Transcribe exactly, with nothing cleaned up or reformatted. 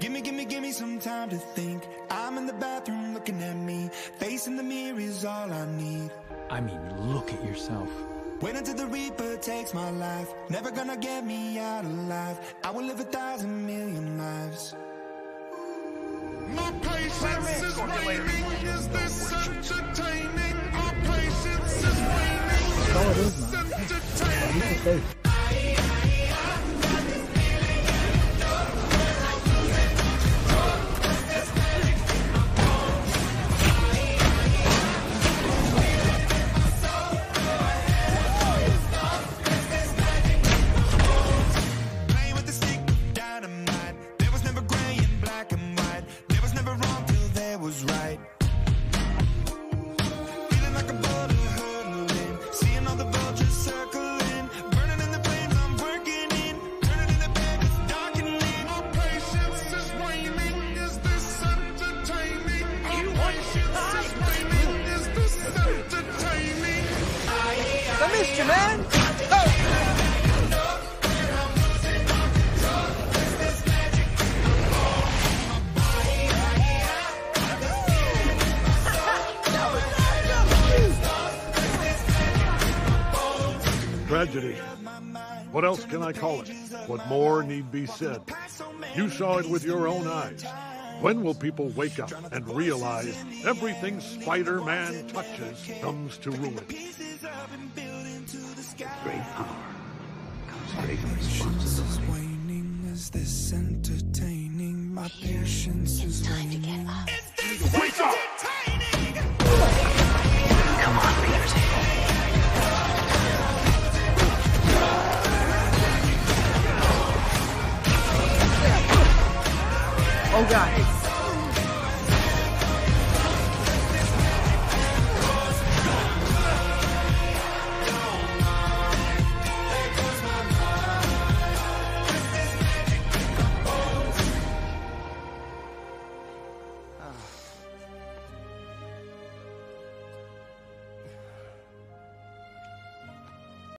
Gimme, gimme, gimme some time to think. I'm in the bathroom looking at me. Facing the mirror is all I need. I mean, look at yourself. Wait until the Reaper takes my life. Never gonna get me out alive. I will live a thousand million lives. My patience is waning. Is this entertaining? My patience is waning. Is this entertaining? Man. Tragedy. What else can I call it? What more need be said? You saw it with your own eyes. When will people wake up and realize everything Spider-Man touches comes to ruin? Great power comes great responsibility. Waning, is this entertaining? My patience is waning. Wake up! Come on, leaders. Oh, God.